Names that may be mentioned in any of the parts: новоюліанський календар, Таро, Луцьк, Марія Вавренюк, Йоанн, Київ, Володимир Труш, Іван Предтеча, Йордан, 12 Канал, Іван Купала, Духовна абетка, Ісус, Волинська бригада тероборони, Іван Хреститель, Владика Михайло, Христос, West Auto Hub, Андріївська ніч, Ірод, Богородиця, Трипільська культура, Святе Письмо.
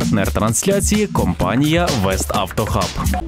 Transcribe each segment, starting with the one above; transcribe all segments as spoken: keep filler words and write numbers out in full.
Партнер трансляції – компанія West Auto Hub.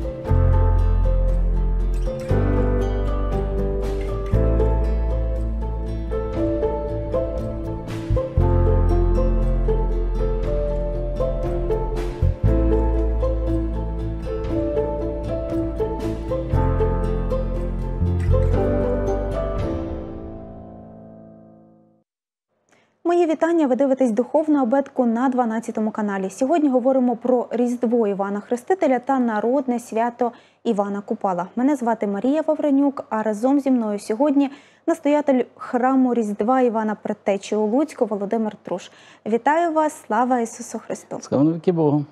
Мої вітання, ви дивитесь «Духовну абетку» на дванадцятому каналі. Сьогодні говоримо про Різдво Івана Хрестителя та народне свято Івана Купала. Мене звати Марія Вавренюк, а разом зі мною сьогодні настоятель храму Різдва Івана Предтечі у Луцьку Володимир Труш. Вітаю вас, слава Ісусу Христу! Слава навіки Богу!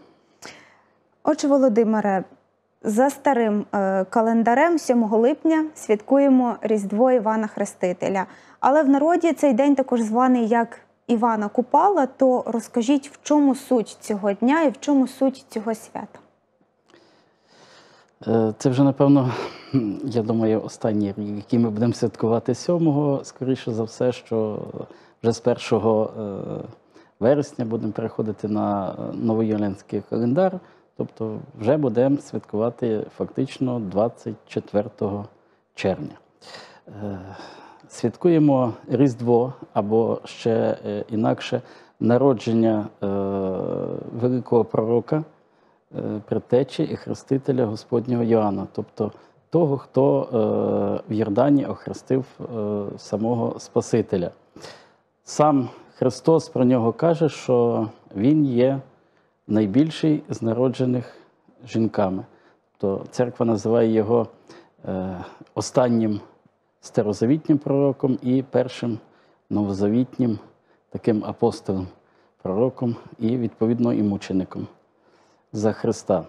Отже, Володимире, за старим календарем сьомого липня святкуємо Різдво Івана Хрестителя. Але в народі цей день також званий як Івана Купала, то розкажіть, в чому суть цього дня і в чому суть цього свята? Це вже, напевно, я думаю, останній рік, який ми будемо святкувати сьомого. Скоріше за все, що вже з першого вересня будемо переходити на новоюліанський календар. Тобто вже будемо святкувати фактично двадцять четвертого червня. Святкуємо Різдво, або ще інакше народження великого пророка, предтечі і хрестителя Господнього Йоанна, тобто того, хто в Йордані охрестив самого Спасителя. Сам Христос про нього каже, що він є найбільший з народжених жінками. Тобто церква називає його останнім старозавітнім пророком і першим новозавітнім таким апостолом, пророком і, відповідно, і мучеником за Христа.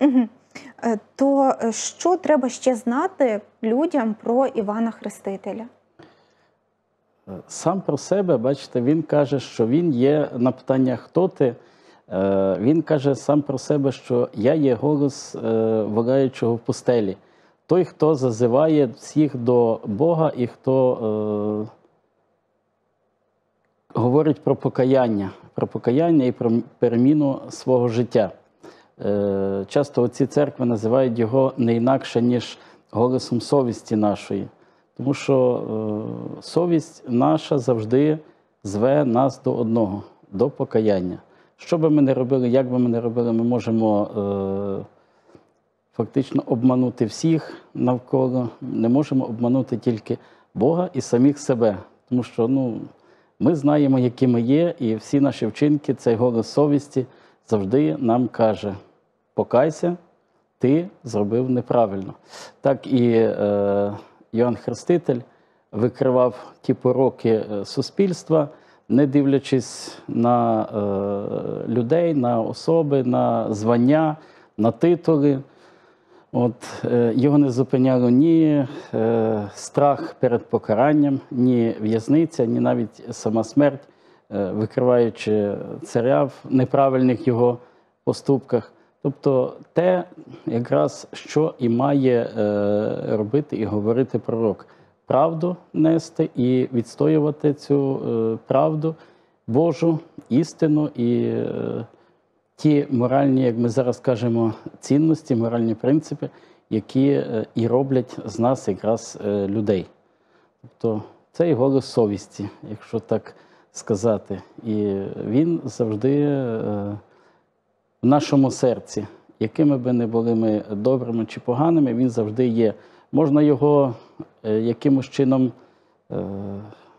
Угу. То що треба ще знати людям про Івана Хрестителя? Сам про себе, бачите, він каже, що він є, на питання «Хто ти?», він каже сам про себе, що «Я є голос волаючого в пустелі». Той, хто зазиває всіх до Бога і хто е, говорить про покаяння, про покаяння і про переміну свого життя. Е, часто оці церкви називають його не інакше, ніж голосом совісті нашої. Тому що е, совість наша завжди зве нас до одного, до покаяння. Що би ми не робили, як би ми не робили, ми можемо... Е, Фактично обманути всіх навколо, не можемо обманути тільки Бога і самих себе. Тому що ну, ми знаємо, які ми є, і всі наші вчинки, цей голос совісті завжди нам каже «Покайся, ти зробив неправильно». Так і е, Іван Хреститель викривав ті пороки суспільства, не дивлячись на е, людей, на особи, на звання, на титули. От, його не зупиняло ні е, страх перед покаранням, ні в'язниця, ні навіть сама смерть, е, викриваючи царя в неправильних його поступках. Тобто те, якраз, що і має е, робити і говорити пророк. Правду нести і відстоювати цю е, правду, Божу, істину і е, ті моральні, як ми зараз кажемо, цінності, моральні принципи, які і роблять з нас якраз людей. Тобто це і голос совісті, якщо так сказати. І він завжди в нашому серці. Якими би не були ми добрими чи поганими, він завжди є. Можна його якимось чином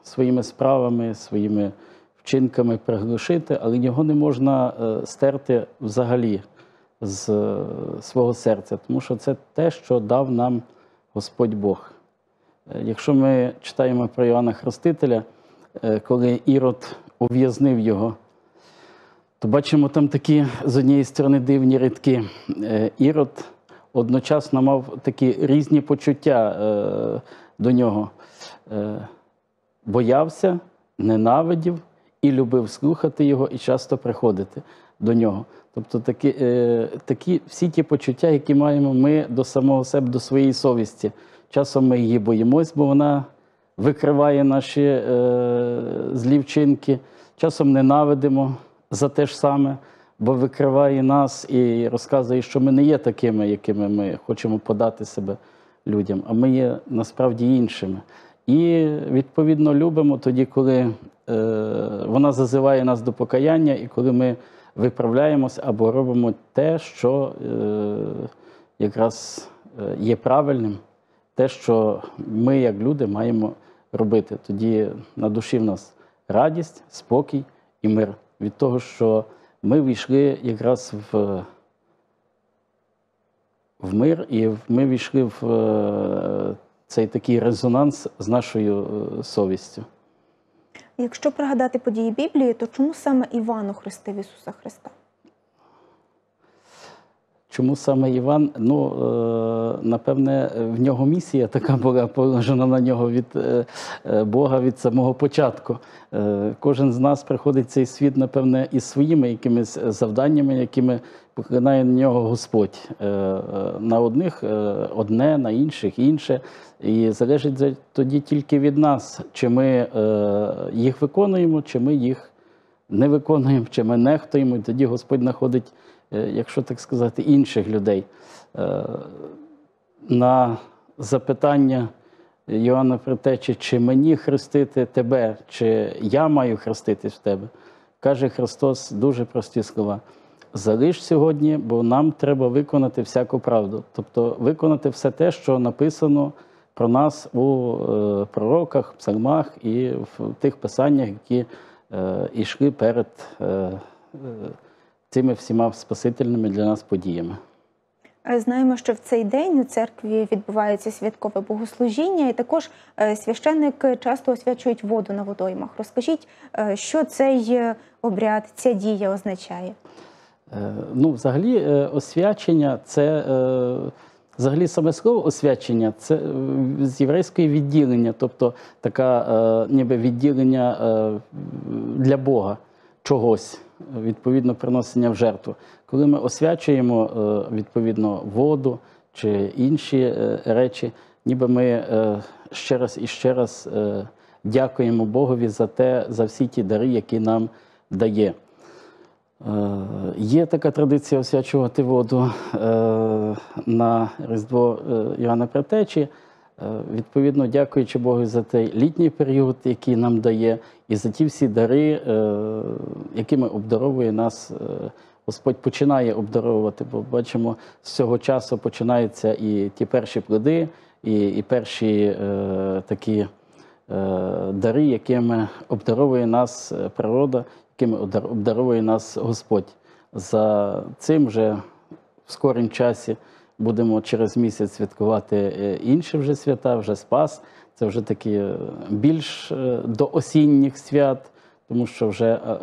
своїми справами, своїми вчинками приглушити, але його не можна стерти взагалі з свого серця, тому що це те, що дав нам Господь Бог. Якщо ми читаємо про Івана Хрестителя, коли Ірод ув'язнив його, то бачимо там такі, з однієї сторони, дивні рядки. Ірод одночасно мав такі різні почуття до нього. Боявся, ненавидів, і любив слухати його, і часто приходити до нього. Тобто такі, е, такі всі ті почуття, які маємо ми до самого себе, до своєї совісті. Часом ми її боїмось, бо вона викриває наші е, злі вчинки. Часом ненавидимо, за те ж саме, бо викриває нас і розказує, що ми не є такими, якими ми хочемо подати себе людям, а ми є насправді іншими. І, відповідно, любимо тоді, коли е, вона зазиває нас до покаяння, і коли ми виправляємось або робимо те, що е, якраз є правильним, те, що ми, як люди, маємо робити. Тоді на душі в нас радість, спокій і мир від того, що ми війшли якраз в, в мир, і ми війшли в е, цей такий резонанс з нашою совістю. Якщо пригадати події Біблії, то чому саме Іван охрестив Ісуса Христа? Чому саме Іван? Ну, напевне, в нього місія така була положена на нього від Бога від самого початку. Кожен з нас приходить в цей світ, напевне, із своїми якимись завданнями, якими поклинає на нього Господь. На одних одне, на інших інше. І залежить тоді тільки від нас, чи ми їх виконуємо, чи ми їх не виконуємо, чи ми нехтуємо. І тоді Господь знаходить, якщо так сказати, інших людей. На запитання Йоанна Предтечі, чи мені хрестити тебе, чи я маю хреститись в тебе, каже Христос дуже прості слова. Залиш сьогодні, бо нам треба виконати всяку правду. Тобто виконати все те, що написано про нас у пророках, псалмах і в тих писаннях, які йшли перед цими всіма спасительними для нас подіями. Знаємо, що в цей день у церкві відбувається святкове богослужіння, і також священники часто освячують воду на водоймах. Розкажіть, що цей обряд, ця дія означає? Ну, взагалі, освячення – це, взагалі, саме слово «освячення» – це з єврейської відділення, тобто така ніби відділення для Бога чогось. Відповідно, приносення в жертву. Коли ми освячуємо, відповідно, воду чи інші речі, ніби ми ще раз і ще раз дякуємо Богові за те, за всі ті дари, які нам дає. Є така традиція освячувати воду на Різдво Івана Предтечі, відповідно, дякуючи Богу за той літній період, який нам дає, і за ті всі дари, якими обдаровує нас Господь, починає обдаровувати, бо бачимо, з цього часу починаються і ті перші плоди, і, і перші е, такі е, дари, якими обдаровує нас природа, якими обдаровує нас Господь. За цим вже в скорім часі будемо через місяць святкувати інші вже свята, вже Спас. Це вже такі більш до осінніх свят, тому що вже е,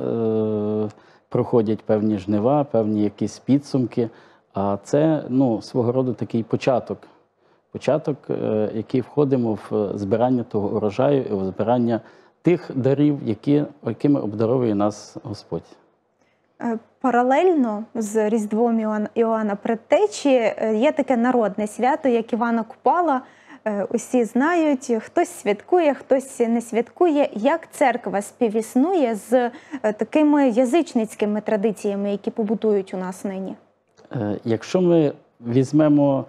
проходять певні жнива, певні якісь підсумки. А це, ну, свого роду такий початок. Початок, е, який входимо в збирання того урожаю і в збирання тих дарів, які, якими обдаровує нас Господь. Паралельно з Різдвом Івана Предтечі є таке народне свято, як Івана Купала. Усі знають, хтось святкує, хтось не святкує. Як церква співіснує з такими язичницькими традиціями, які побутують у нас нині? Якщо ми візьмемо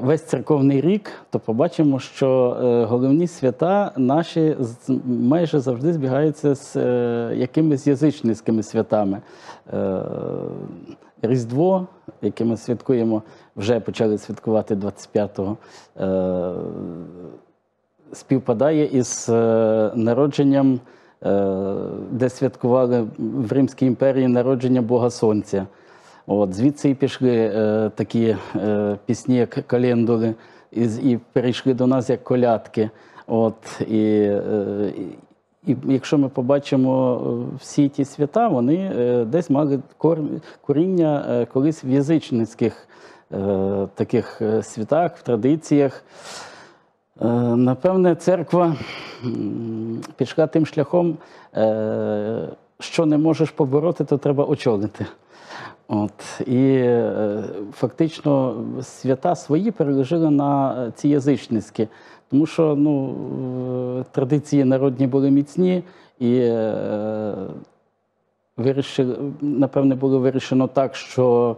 весь церковний рік, то побачимо, що головні свята наші майже завжди збігаються з якимись язичницькими святами. Різдво, яке ми святкуємо, вже почали святкувати двадцять п'ятого, співпадає із народженням, де святкували в Римській імперії народження Бога Сонця. От, звідси і пішли е, такі е, пісні, як календули, і, і перейшли до нас як колядки. От, і, е, і якщо ми побачимо всі ті свята, вони е, десь мали кор... коріння е, колись в язичницьких е, таких святах, в традиціях. Е, напевне, церква пішла тим шляхом, е, що не можеш побороти, то треба очолити. От. І фактично свята свої перележили на ці язичницькі, тому що, ну, традиції народні були міцні, і вирішили, напевне, було вирішено так, що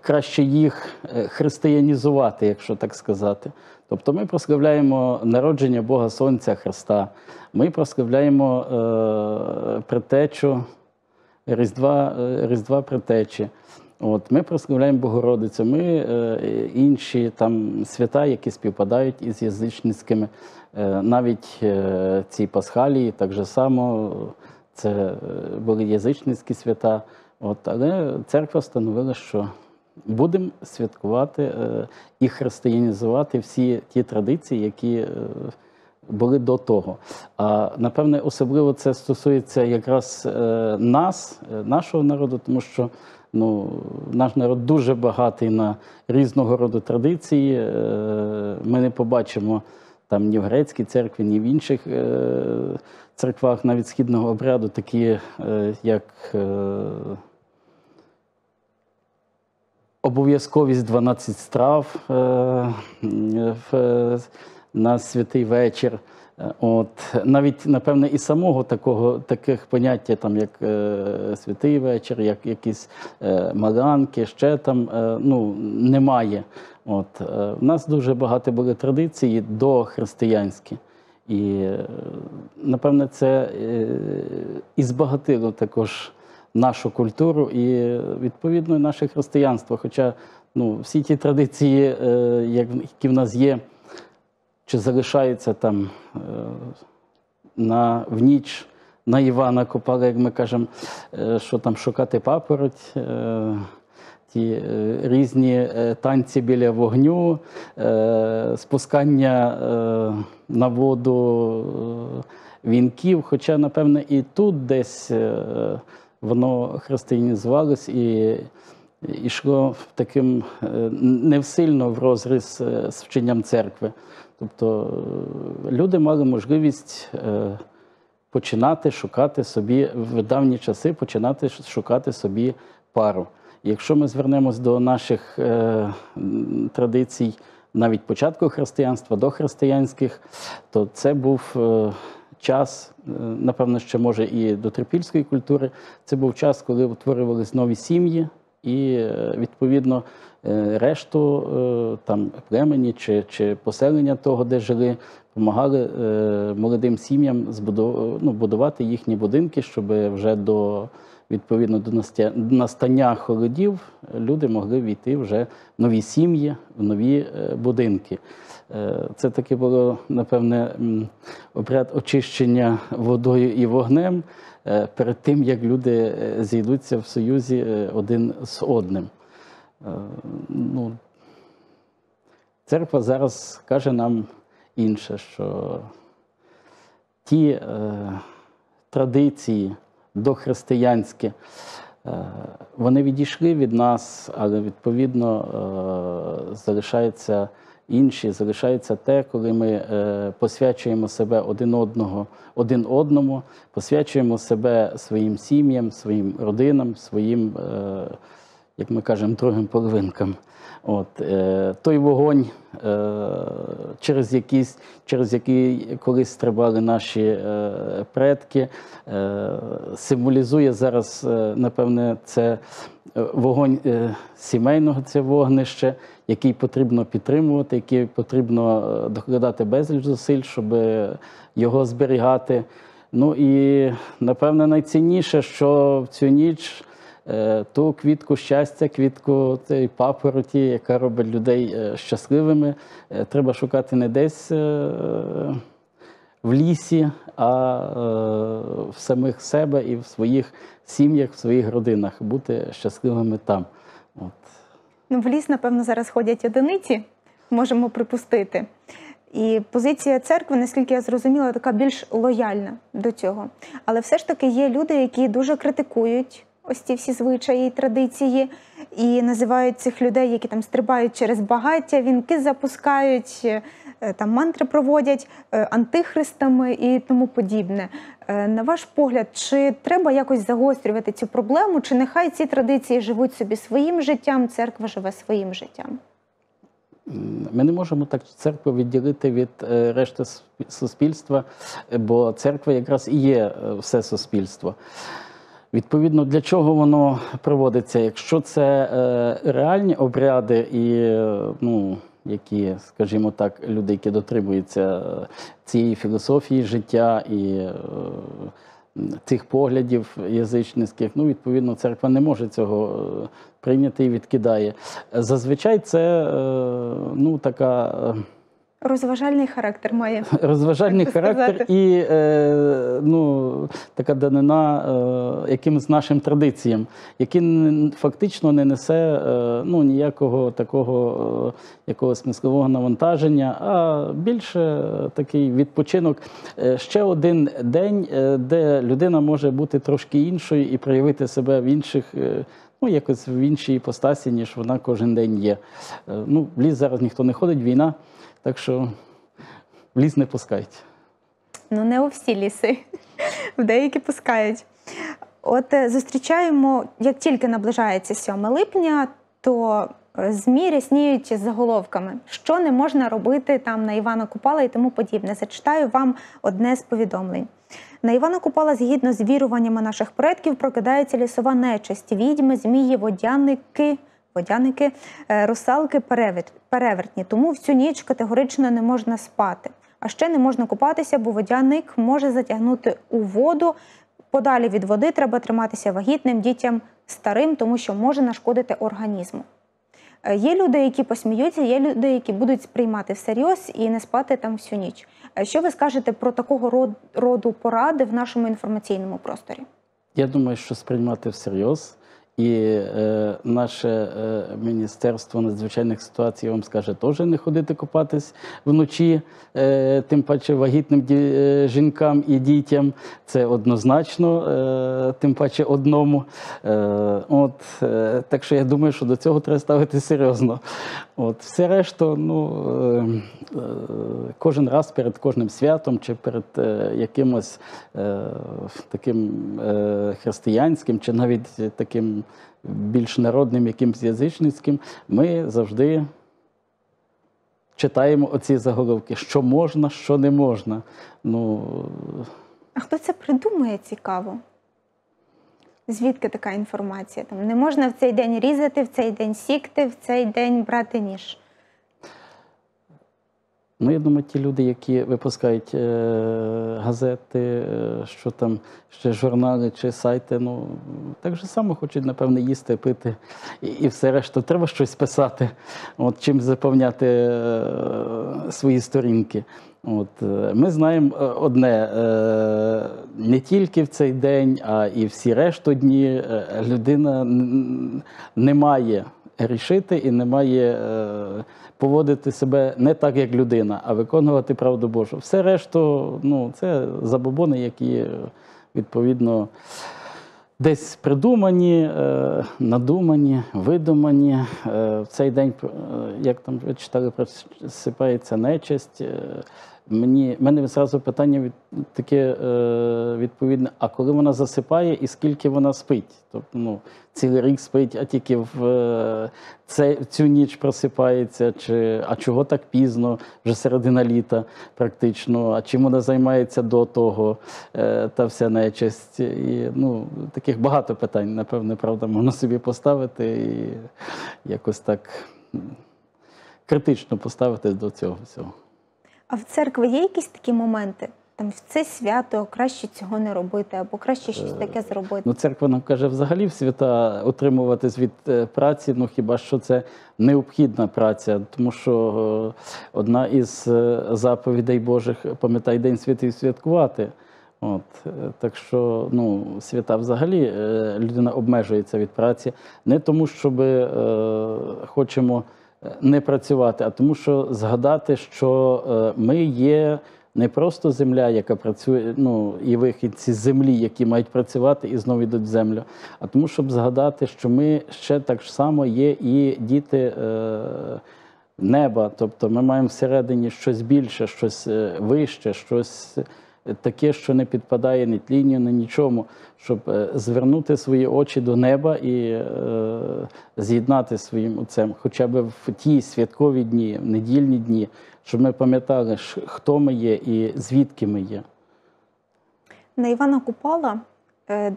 краще їх християнізувати, якщо так сказати. Тобто ми прославляємо народження Бога Сонця Христа, ми прославляємо е, предтечу, Різдва, Різдва предтечі. От, ми прославляємо Богородицю, ми е, інші там свята, які співпадають із язичницькими, е, навіть е, ці пасхалії, так же само, це були язичницькі свята. От, але церква встановила, що будемо святкувати е, і християнізувати всі ті традиції, які е, були до того. А, напевне, особливо це стосується якраз е, нас, нашого народу, тому що ну, наш народ дуже багатий на різного роду традиції. Е, ми не побачимо там ні в грецькій церкві, ні в інших е, церквах навіть східного обряду, такі е, як... Е, обов'язковість дванадцяти страв е, в, на святий вечір. От. Навіть, напевне, і самого такого, таких поняття, там, як е, святий вечір, як якісь е, маланки, ще там, е, ну, немає. От. Е, в нас дуже багато були традиції дохристиянські. І, е, напевне, це е, і збагатило також нашу культуру і, відповідно, наше християнство. Хоча ну, всі ті традиції, е, які в нас є, чи залишаються там е, на, в ніч на Івана Купала, як ми кажемо, е, що там шукати папороть, е, ті е, різні е, танці біля вогню, е, спускання е, на воду е, вінків. Хоча, напевне, і тут десь е, воно християнізувалось і йшло таким не сильно в розріз з вченням церкви. Тобто люди мали можливість починати шукати собі, в давні часи починати шукати собі пару. Якщо ми звернемось до наших традицій, навіть початку християнства, до християнських, то це був час, напевно, ще може і до трипільської культури, це був час, коли утворювалися нові сім'ї і, відповідно, решту там, племені чи, чи поселення того, де жили, допомагали молодим сім'ям збудов... ну, будувати їхні будинки, щоб вже до, відповідно, до настання холодів люди могли війти вже в нові сім'ї, в нові будинки. Це таке було, напевне, обряд очищення водою і вогнем перед тим, як люди зійдуться в союзі один з одним. Ну, церква зараз каже нам інше, що ті е, традиції дохристиянські, е, вони відійшли від нас, але, відповідно, е, залишаються інші, залишається те, коли ми е, посвячуємо себе один одного, один одному, посвячуємо себе своїм сім'ям, своїм родинам, своїм, е, як ми кажемо, другим половинкам. От, е, той вогонь, е, через, якісь, через який колись стрибали наші е, предки, е, символізує зараз, е, напевне, це вогонь е, сімейного, це вогнище, який потрібно підтримувати, який потрібно докладати безліч зусиль, щоб його зберігати. Ну і, напевне, найцінніше, що в цю ніч ту квітку щастя, квітку цієї папороті, яка робить людей щасливими, треба шукати не десь в лісі, а в самих себе і в своїх сім'ях, в своїх родинах, бути щасливими там. От. Ну, в ліс, напевно, зараз ходять одиниці, можемо припустити. І позиція церкви, наскільки я зрозуміла, така більш лояльна до цього. Але все ж таки є люди, які дуже критикують ось ці всі звичаї і традиції, і називають цих людей, які там стрибають через багаття, вінки запускають, там мантри проводять, антихристами і тому подібне. На ваш погляд, чи треба якось загострювати цю проблему, чи нехай ці традиції живуть собі своїм життям, церква живе своїм життям? Ми не можемо так церкву відділити від решти суспільства, бо церква якраз і є все суспільство. Відповідно, для чого воно проводиться? Якщо це е, реальні обряди, і, ну, які, скажімо так, люди, які дотримуються цієї філософії життя і е, цих поглядів язичницьких, ну, відповідно, церква не може цього прийняти і відкидає. Зазвичай це, е, ну, така... Розважальний характер має. Розважальний характер і е, ну, така данина е, якимось нашим традиціям, які фактично не несе е, ну, ніякого такого е, якогось мислового навантаження, а більше такий відпочинок. Ще один день, де людина може бути трошки іншою і проявити себе в інших, е, ну, якось в іншій іпостасі, ніж вона кожен день є. Е, ну, в ліс зараз ніхто не ходить, війна. Так що в ліс не пускають. Ну, не у всі ліси, в деякі пускають. От зустрічаємо, як тільки наближається сьоме липня, то ЗМІ рясніють з заголовками, що не можна робити там на Івана Купала і тому подібне. Зачитаю вам одне з повідомлень. На Івана Купала, згідно з віруваннями наших предків, прокидається лісова нечисть, відьми, змії, водяники, водяники, русалки, перевертні, тому всю ніч категорично не можна спати. А ще не можна купатися, бо водяник може затягнути у воду. Подалі від води треба триматися вагітним, дітям, старим, тому що може нашкодити організму. Є люди, які посміються, є люди, які будуть сприймати всерйоз і не спати там всю ніч. Що ви скажете про такого роду поради в нашому інформаційному просторі? Я думаю, що сприймати всерйоз. І е, наше е, Міністерство надзвичайних ситуацій вам скаже теж не ходити купатись вночі, е, тим паче вагітним ді, е, жінкам і дітям. Це однозначно, е, тим паче одному. Е, от, е, так що я думаю, що до цього треба ставити серйозно. От, все решта, ну, е, е, кожен раз перед кожним святом чи перед е, якимось е, таким е, християнським чи навіть таким більш народним, якимсь язичницьким, ми завжди читаємо оці заголовки, що можна, що не можна. Ну... А хто це придумує, цікаво? Звідки така інформація? Там не можна в цей день різати, в цей день сікти, в цей день брати ніж. Ну, я думаю, ті люди, які випускають е газети, е що там, ще журнали чи сайти, ну, так же само хочуть, напевне, їсти, пити і, і все решта. Треба щось писати, от, чим заповняти е свої сторінки. От, ми знаємо одне, не тільки в цей день, а і всі решту дні людина не має грішити і не має поводити себе не так, як людина, а виконувати правду Божу. Все решту, ну, це забобони, які, відповідно, десь придумані, надумані, видумані. В цей день, як там ви читали, просипається нечисть. Мені, мене зразу питання від, таке е, відповідне, а коли вона засипає і скільки вона спить? Тобто, ну, цілий рік спить, а тільки в е, це, цю ніч просипається, чи, а чого так пізно, вже середина літа практично, а чим вона займається до того, е, та вся нечисть. І, ну, таких багато питань, напевне, правда, можна собі поставити і якось так критично поставитись до цього всього. А в церкві є якісь такі моменти? Там в це свято краще цього не робити, або краще щось таке зробити? Ну, церква нам каже, взагалі в свята утримуватись від праці, ну хіба що це необхідна праця, тому що одна із заповідей Божих – пам'ятай день святий святкувати. От, так що, ну, свята взагалі людина обмежується від праці, не тому, що ми е, хочемо не працювати, а тому, що згадати, що ми є не просто земля, яка працює, ну, і вихідці з землі, які мають працювати і знову йдуть в землю, а тому, щоб згадати, що ми ще так само є і діти е неба, тобто ми маємо всередині щось більше, щось вище, щось таке, що не підпадає ні тлінню, ні нічому, щоб звернути свої очі до неба і е, з'єднати своїм отцем, хоча б в ті святкові дні, недільні дні, щоб ми пам'ятали, хто ми є і звідки ми є. На Івана Купала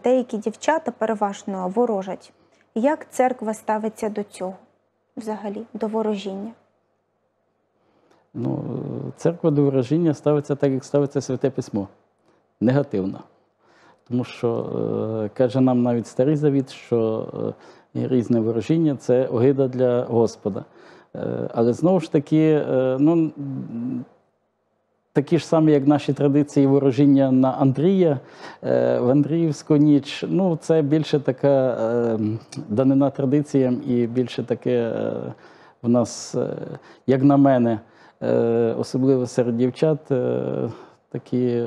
деякі дівчата переважно ворожать. Як церква ставиться до цього взагалі, до ворожіння? Ну, церква до ворожіння ставиться так, як ставиться Святе Письмо. Негативно. Тому що, каже нам навіть Старий Завіт, що різне ворожіння – це огида для Господа. Але знову ж таки, ну, такі ж самі, як наші традиції ворожіння на Андрія, в Андріївську ніч, ну, це більше така данина традиціям і більше таке в нас, як на мене, особливо серед дівчат, такі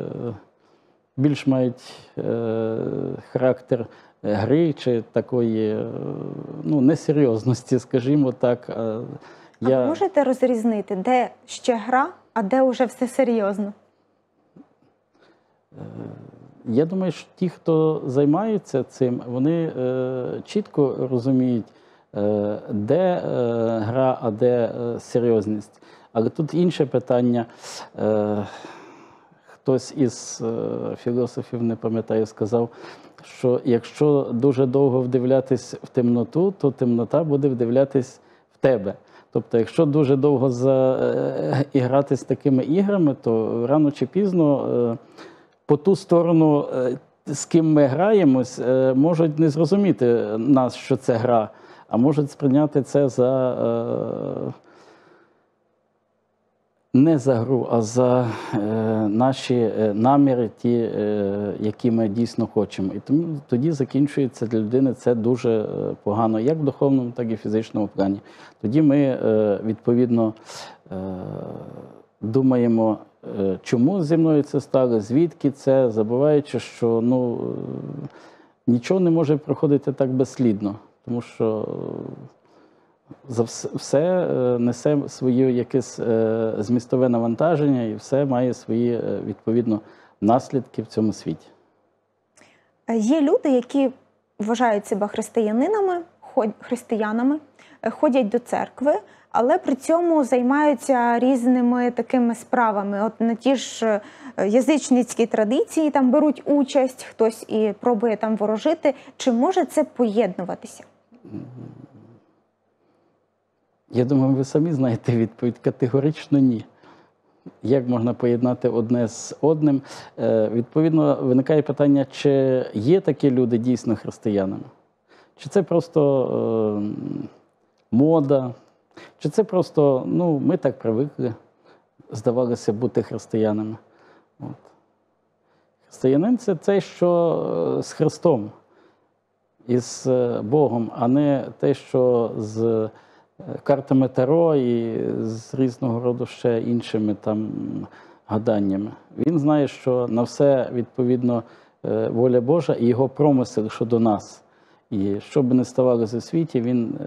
більш мають характер гри чи такої, ну, несерйозності, скажімо так. Я... А ви можете розрізнити, де ще гра, а де вже все серйозно? Я думаю, що ті, хто займаються цим, вони чітко розуміють, де гра, а де серйозність. Але тут інше питання. Хтось із філософів, не пам'ятаю, сказав, що якщо дуже довго вдивлятись в темноту, то темнота буде вдивлятись в тебе. Тобто, якщо дуже довго гратись такими іграми, то рано чи пізно по ту сторону, з ким ми граємось, можуть не зрозуміти нас, що це гра, а можуть сприйняти це за... не за гру, а за е, наші наміри, ті, е, які ми дійсно хочемо. І тому тоді закінчується для людини це дуже погано, як в духовному, так і в фізичному плані. Тоді ми, е, відповідно, е, думаємо, е, чому зі мною це стало, звідки це, забуваючи, що, ну, е, нічого не може проходити так безслідно, тому що... За все, все несе своє якесь е, змістове навантаження і все має свої, е, відповідно, наслідки в цьому світі. Є люди, які вважають себе християнинами, християнами, ходять до церкви, але при цьому займаються різними такими справами. От на ті ж язичницькі традиції там беруть участь, хтось і пробує там ворожити. Чи може це поєднуватися? Я думаю, ви самі знаєте відповідь. Категорично ні. Як можна поєднати одне з одним? Е, відповідно, виникає питання, чи є такі люди дійсно християнами? Чи це просто е, мода? Чи це просто, ну, ми так привикли, здавалося, бути християнами? От. Християнин – це те, що з Христом, із Богом, а не те, що з... картами Таро і з різного роду ще іншими там гаданнями. Він знає, що на все, відповідно, воля Божа і його промисел щодо нас. І що б не ставалося у світі, він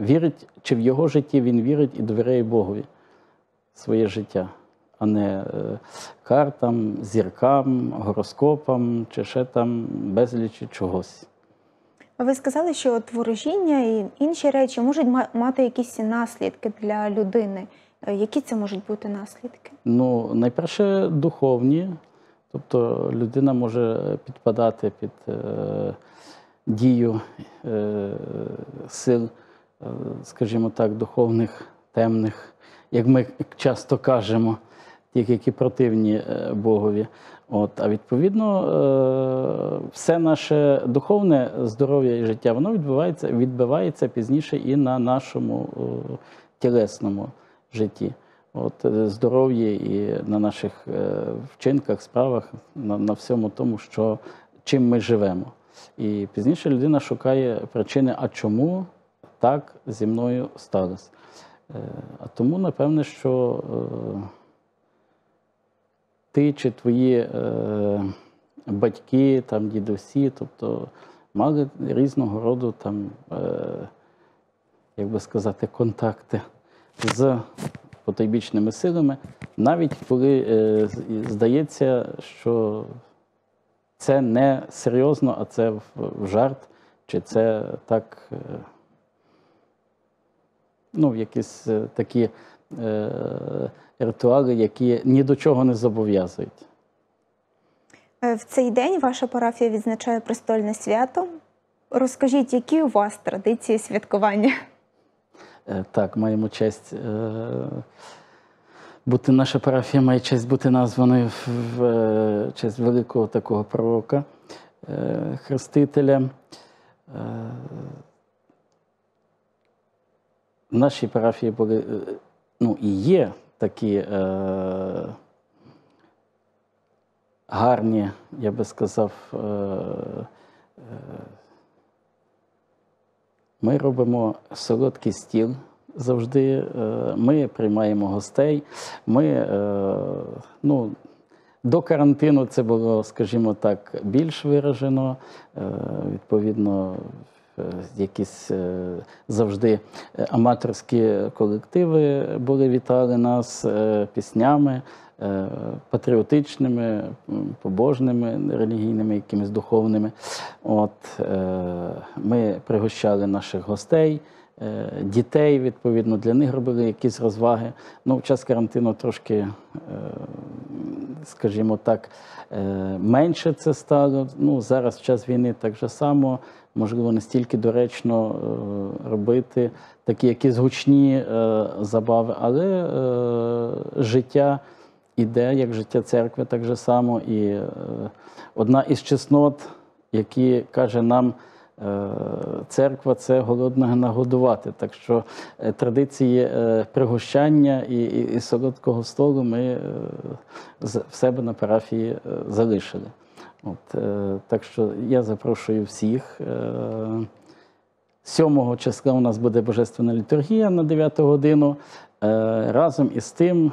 вірить, чи в його житті він вірить і довіряє Богові своє життя, а не картам, зіркам, гороскопам, чи ще там безлічі чогось. Ви сказали, що ворожіння і інші речі можуть мати якісь наслідки для людини. Які це можуть бути наслідки? Ну, найперше, духовні. Тобто людина може підпадати під е, дію е, сил, е, скажімо так, духовних, темних, як ми часто кажемо, тих, які противні Богові. От, а відповідно, все наше духовне здоров'я і життя, воно відбувається, відбивається пізніше і на нашому тілесному житті. От, здоров'я і на наших вчинках, справах, на, на всьому тому, що, чим ми живемо. І пізніше людина шукає причини, а чому так зі мною сталося. А тому, напевне, що... ти чи твої е, батьки, там, дідусі, тобто мали різного роду, там, е, як би сказати, контакти з потойбічними силами, навіть коли е, здається, що це не серйозно, а це в, в жарт, чи це так, е, ну, якісь е, такі... Е, ритуали, які ні до чого не зобов'язують. В цей день ваша парафія відзначає престольне свято. Розкажіть, які у вас традиції святкування? Так, маємо честь бути, наша парафія має честь бути названою в честь великого такого пророка, Хрестителя. В нашій парафії були, ну і є такі гарні, я би сказав, ми робимо солодкий стіл завжди, ми приймаємо гостей, ми, ну, до карантину це було, скажімо так, більш виражено, відповідно, якісь завжди аматорські колективи були, вітали нас піснями, патріотичними, побожними, релігійними, якимись духовними. От, ми пригощали наших гостей, дітей, відповідно, для них робили якісь розваги. Ну, в час карантину трошки, скажімо так, менше це стало. Ну, зараз в час війни так же само, можливо, не стільки доречно робити такі якісь гучні забави, але життя іде, як життя церкви так же само. І одна із чеснот, які каже нам церква, це голодного нагодувати. Так що традиції пригощання і, і, і солодкого столу ми в себе на парафії залишили. От, так що я запрошую всіх. сьомого числа у нас буде Божественна літургія на дев'яту годину. Разом із тим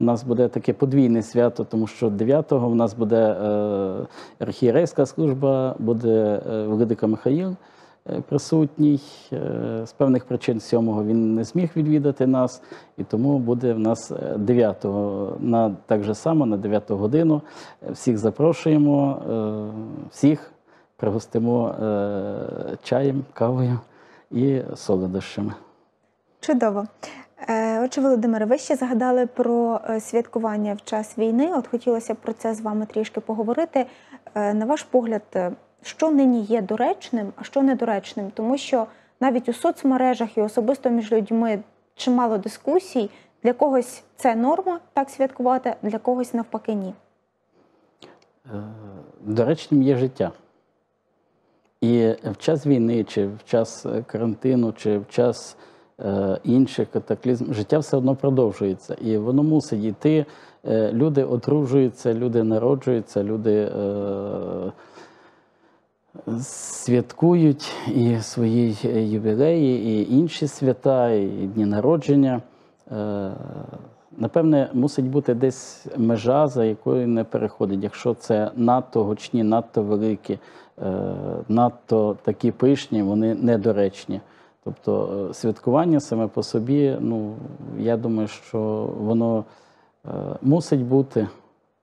у нас буде таке подвійне свято, тому що дев'ятого у нас буде архієрейська служба, буде Владика Михайло присутній. З певних причин сьомого він не зміг відвідати нас, і тому буде в нас дев'ятого, на, так же само на дев'яту годину. Всіх запрошуємо, всіх пригостимо чаєм, кавою і солодощами. Чудово. Отже, Володимире, ви ще згадали про святкування в час війни. От хотілося б про це з вами трішки поговорити. На ваш погляд, що нині є доречним, а що недоречним? Тому що навіть у соцмережах і особисто між людьми чимало дискусій. Для когось це норма, так святкувати, для когось навпаки ні. Доречним є життя. І в час війни, чи в час карантину, чи в час інший катаклізм, життя все одно продовжується, і воно мусить йти. Люди одружуються, люди народжуються, люди е святкують і свої ювілеї, і інші свята, і дні народження. Е Напевне, мусить бути десь межа, за якою не переходить. Якщо це надто гучні, надто великі, е надто такі пишні, вони недоречні. Тобто святкування саме по собі, ну, я думаю, що воно е, мусить бути.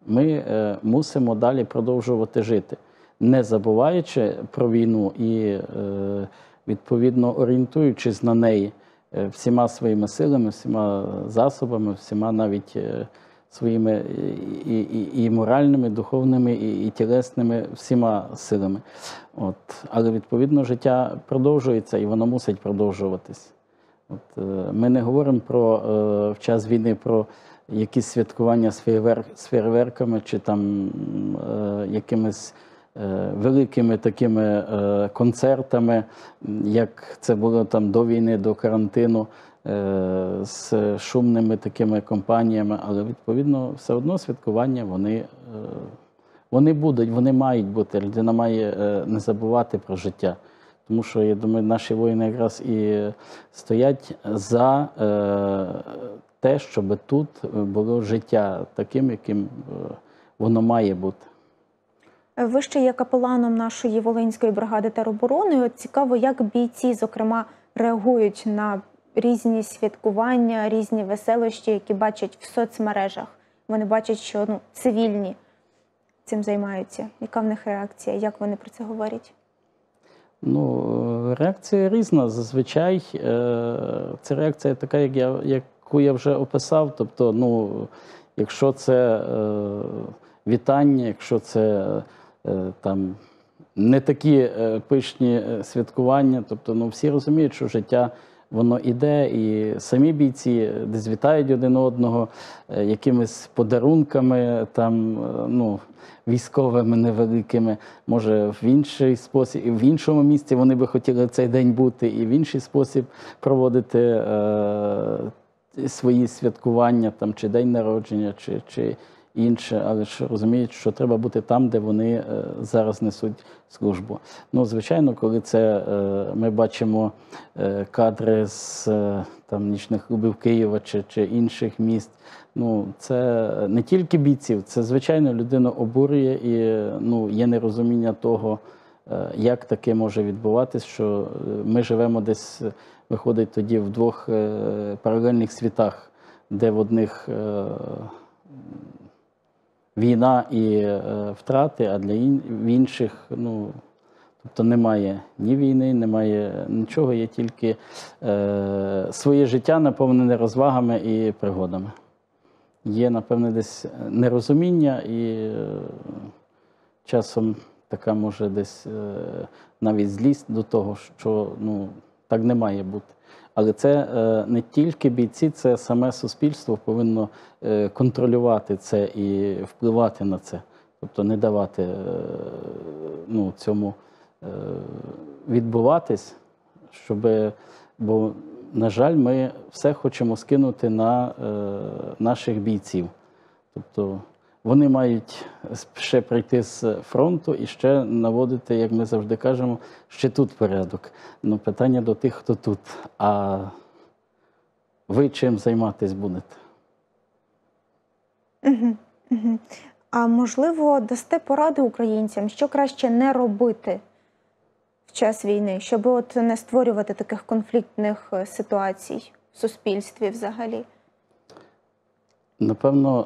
Ми е, мусимо далі продовжувати жити, не забуваючи про війну і, е, відповідно, орієнтуючись на неї всіма своїми силами, всіма засобами, всіма навіть е, своїми і, і, і моральними, і духовними, і, і тілесними, всіма силами. От. Але, відповідно, життя продовжується, і воно мусить продовжуватись. От. Ми не говоримо про, е, в час війни про якісь святкування з фейерверк, з фейерверками чи там, е, якимись е, великими такими е, концертами, як це було там до війни, до карантину, з шумними такими компаніями, але, відповідно, все одно святкування, вони, вони будуть, вони мають бути. Людина має не забувати про життя. Тому що, я думаю, наші воїни якраз і стоять за те, щоб тут було життя таким, яким воно має бути. Ви ще є капеланом нашої Волинської бригади тероборони. От цікаво, як бійці, зокрема, реагують на різні святкування, різні веселощі, які бачать в соцмережах. Вони бачать, що, ну, цивільні цим займаються. Яка в них реакція? Як вони про це говорять? Ну, реакція різна. Зазвичай це реакція така, як я, яку я вже описав. Тобто, ну, якщо це вітання, якщо це там не такі пишні святкування. Тобто, ну, всі розуміють, що життя, воно іде, і самі бійці десь вітають один одного якимись подарунками, там, ну, військовими невеликими. Може, в інший спосіб, і в іншому місці вони би хотіли цей день бути, і в інший спосіб проводити е, свої святкування, там, чи день народження, чи, чи інше. Але ж розуміють, що треба бути там, де вони зараз несуть службу. Ну, звичайно, коли це ми бачимо кадри з там, нічних клубів Києва чи, чи інших міст, ну, це не тільки бійців, це, звичайно, людину обурює і, ну, є нерозуміння того, як таке може відбуватись, що ми живемо десь, виходить, тоді в двох паралельних світах, де в одних війна і е, втрати, а для ін... інших, ну, тобто немає ні війни, немає нічого, є тільки е, своє життя наповнене розвагами і пригодами. Є, напевне, десь нерозуміння і е, часом така може десь е, навіть злість до того, що, ну, так не має бути. Але це не тільки бійці, це саме суспільство повинно контролювати це і впливати на це. Тобто не давати, ну, цьому відбуватись, щоб, бо, на жаль, ми все хочемо скинути на наших бійців. Тобто вони мають ще прийти з фронту і ще наводити, як ми завжди кажемо, ще тут порядок. Ну, питання до тих, хто тут. А ви чим займатися будете? Угу, угу. А можливо, дасте поради українцям, що краще не робити в час війни, щоб от не створювати таких конфліктних ситуацій в суспільстві взагалі? Напевно,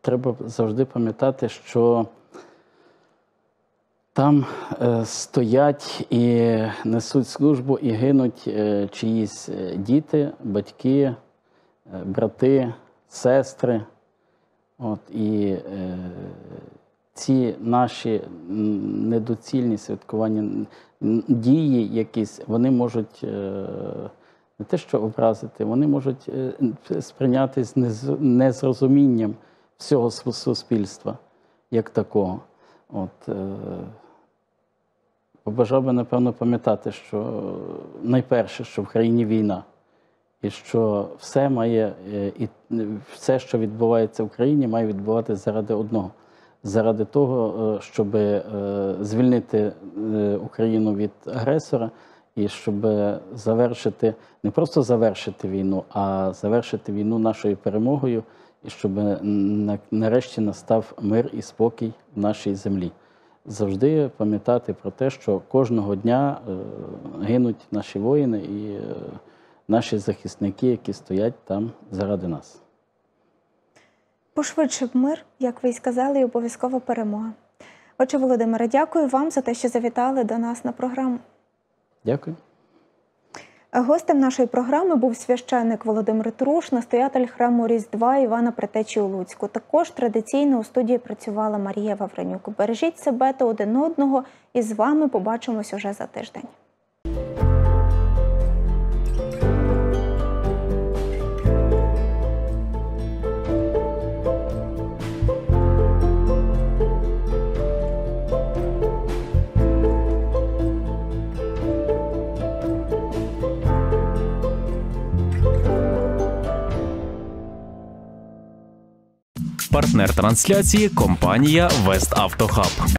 треба завжди пам'ятати, що там стоять і несуть службу, і гинуть чиїсь діти, батьки, брати, сестри. От, і ці наші недоцільні святкування, дії якісь, вони можуть не те, що образити, вони можуть сприйнятись з незрозумінням всього суспільства як такого. От, побажав би, напевно, пам'ятати, що найперше, що в країні війна, і що все має, і все, що відбувається в країні, має відбуватися заради одного, заради того, щоб звільнити Україну від агресора. І щоб завершити, не просто завершити війну, а завершити війну нашою перемогою, і щоб нарешті настав мир і спокій в нашій землі. Завжди пам'ятати про те, що кожного дня гинуть наші воїни і наші захисники, які стоять там заради нас. Пошвидше б мир, як ви й сказали, і обов'язкова перемога. Отже, Володимире, дякую вам за те, що завітали до нас на програму. Дякую. Гостем нашої програми був священник Володимир Труш, настоятель храму Різдва Івана Предтечі у Луцьку. Також традиційно у студії працювала Марія Вавренюк. Бережіть себе та один одного, і з вами побачимось уже за тиждень. Партнер трансляції – компанія West Auto Hub.